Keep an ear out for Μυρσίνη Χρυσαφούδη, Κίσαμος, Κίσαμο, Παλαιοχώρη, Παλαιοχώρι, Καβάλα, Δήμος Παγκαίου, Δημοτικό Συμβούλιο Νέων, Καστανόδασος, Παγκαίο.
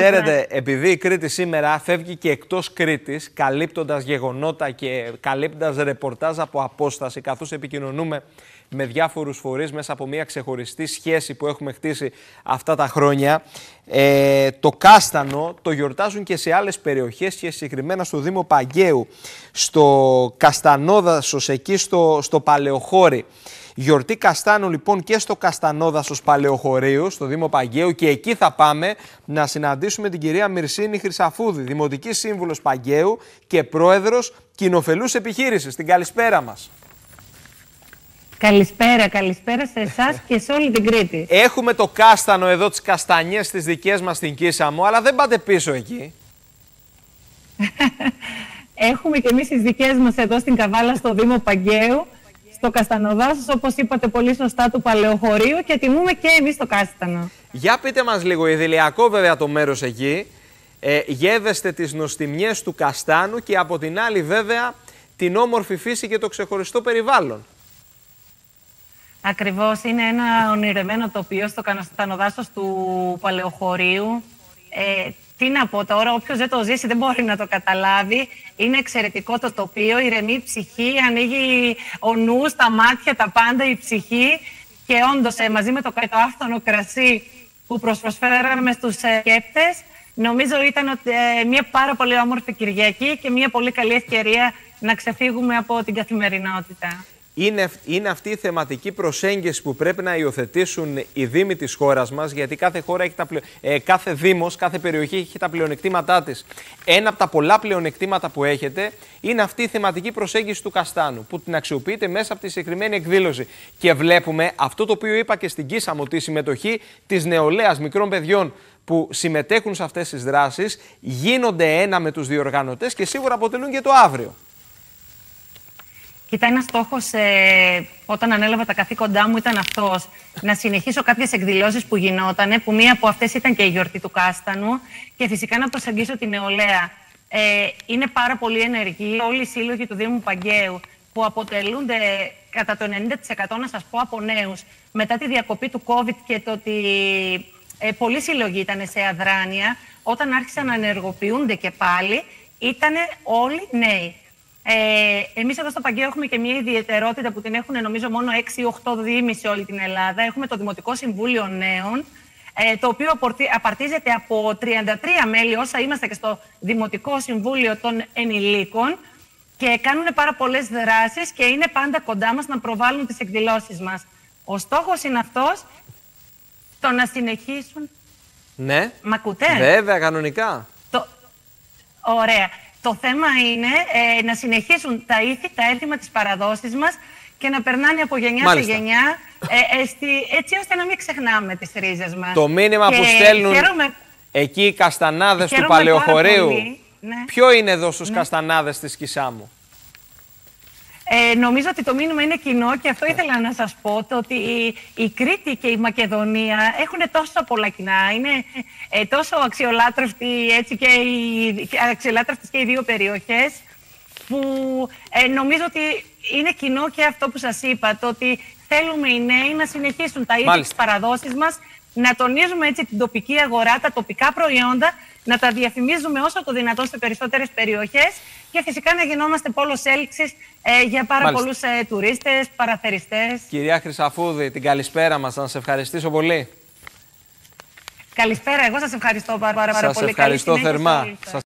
Ξέρετε, επειδή η Κρήτη σήμερα φεύγει και εκτός Κρήτης, καλύπτοντας γεγονότα και καλύπτοντας ρεπορτάζ από απόσταση, καθώς επικοινωνούμε με διάφορους φορείς μέσα από μια ξεχωριστή σχέση που έχουμε χτίσει αυτά τα χρόνια, το κάστανο το γιορτάζουν και σε άλλες περιοχές και συγκεκριμένα στο Δήμο Παγκαίου, στο Καστανόδασος, εκεί στο Παλαιοχώρη. Γιορτή καστάνου λοιπόν και στο Καστανόδασος Παλαιοχωρίου, στο Δήμο Παγκαίου, και εκεί θα πάμε να συναντήσουμε την κυρία Μυρσίνη Χρυσαφούδη, Δημοτική Σύμβουλος Παγκαίου και Πρόεδρος Κοινοφελούς Επιχείρησης. Την καλησπέρα μας. Καλησπέρα, καλησπέρα σε εσάς και σε όλη την Κρήτη. Έχουμε το κάστανο εδώ, τις καστανιές τις δικές μας στην Κίσαμο, αλλά δεν πάτε πίσω εκεί. Έχουμε και εμείς τις δικές μας εδώ στην Καβάλα, στο Δήμο Παγκαίου, το Καστανοδάσος, όπως είπατε πολύ σωστά, του Παλαιοχωρίου, και τιμούμε και εμείς το κάστανο. Για πείτε μας λίγο, ειδηλιακό βέβαια το μέρος εκεί, γεύεστε τις νοστιμιές του καστάνου και από την άλλη βέβαια την όμορφη φύση και το ξεχωριστό περιβάλλον. Ακριβώς, είναι ένα ονειρεμένο τοπίο στο Καστανοδάσος του Παλαιοχωρίου. Τι να πω τώρα, όποιος δεν το ζήσει δεν μπορεί να το καταλάβει. Είναι εξαιρετικό το τοπίο, ηρεμή η ψυχή, ανοίγει ο νους, τα μάτια, τα πάντα, η ψυχή. Και όντως μαζί με το κατάφθονο κρασί που προσφέραμε στους επισκέπτες, νομίζω ήταν μια πάρα πολύ όμορφη Κυριακή και μια πολύ καλή ευκαιρία να ξεφύγουμε από την καθημερινότητα. Είναι αυτή η θεματική προσέγγιση που πρέπει να υιοθετήσουν οι δήμοι της χώρας μας, γιατί κάθε χώρα έχει κάθε δήμος, κάθε περιοχή έχει τα πλεονεκτήματά της. Ένα από τα πολλά πλεονεκτήματα που έχετε είναι αυτή η θεματική προσέγγιση του καστάνου, που την αξιοποιείτε μέσα από τη συγκεκριμένη εκδήλωση. Και βλέπουμε αυτό το οποίο είπα και στην Κίσαμο, τη συμμετοχή της νεολαίας, μικρών παιδιών που συμμετέχουν σε αυτές τις δράσεις, γίνονται ένα με τους διοργανωτές και σίγουρα αποτελούν και το αύριο. Ήταν ένας στόχος όταν ανέλαβα τα καθήκοντά μου, ήταν αυτός. Να συνεχίσω κάποιες εκδηλώσεις που γινότανε, που μία από αυτές ήταν και η γιορτή του κάστανου, και φυσικά να προσεγγίσω την νεολαία. Είναι πάρα πολύ ενεργοί όλοι οι σύλλογοι του Δήμου Παγκαίου, που αποτελούνται κατά το 90%, να σας πω, από νέους. Μετά τη διακοπή του COVID και το ότι πολλοί σύλλογοι ήταν σε αδράνεια, όταν άρχισαν να ενεργοποιούνται και πάλι, ήτανε όλοι νέοι. Εμείς εδώ στο Παγκαίο έχουμε και μια ιδιαιτερότητα που την έχουν νομίζω μόνο 6 ή 8 δήμοι σε όλη την Ελλάδα. Έχουμε το Δημοτικό Συμβούλιο Νέων, το οποίο απαρτίζεται από 33 μέλη, όσα είμαστε και στο Δημοτικό Συμβούλιο των Ενηλίκων, και κάνουν πάρα πολλές δράσεις και είναι πάντα κοντά μας να προβάλλουν τις εκδηλώσεις μας. Ο στόχος είναι αυτός, το να συνεχίσουν. Ναι, μ' ακούτε? Βέβαια, κανονικά. Ωραία. Το θέμα είναι να συνεχίσουν τα ήθη, τα έθιμα της παραδόσης μας και να περνάνε από γενιά σε γενιά, έτσι ώστε να μην ξεχνάμε τις ρίζες μας. Το μήνυμα που στέλνουν εκεί οι καστανάδες του Παλαιοχωρίου, ναι. Ποιο είναι εδώ στους, ναι, καστανάδες της Κισάμου? Νομίζω ότι το μήνυμα είναι κοινό και αυτό ήθελα να σας πω, το ότι η Κρήτη και η Μακεδονία έχουν τόσο πολλά κοινά, είναι τόσο αξιολάτρευτες και οι δύο περιοχές, που νομίζω ότι είναι κοινό και αυτό που σας είπα, το ότι θέλουμε οι νέοι να συνεχίσουν τα ίδια τις παραδόσεις μας, να τονίζουμε έτσι την τοπική αγορά, τα τοπικά προϊόντα, να τα διαφημίζουμε όσο το δυνατόν σε περισσότερες περιοχές και φυσικά να γινόμαστε πόλος έλξης για πάρα πολλούς τουρίστες, παραθεριστές. Κυρία Χρυσαφούδη, την καλησπέρα μας, να σας ευχαριστήσω πολύ. Καλησπέρα, εγώ σας ευχαριστώ πάρα πολύ. Σας ευχαριστώ θερμά.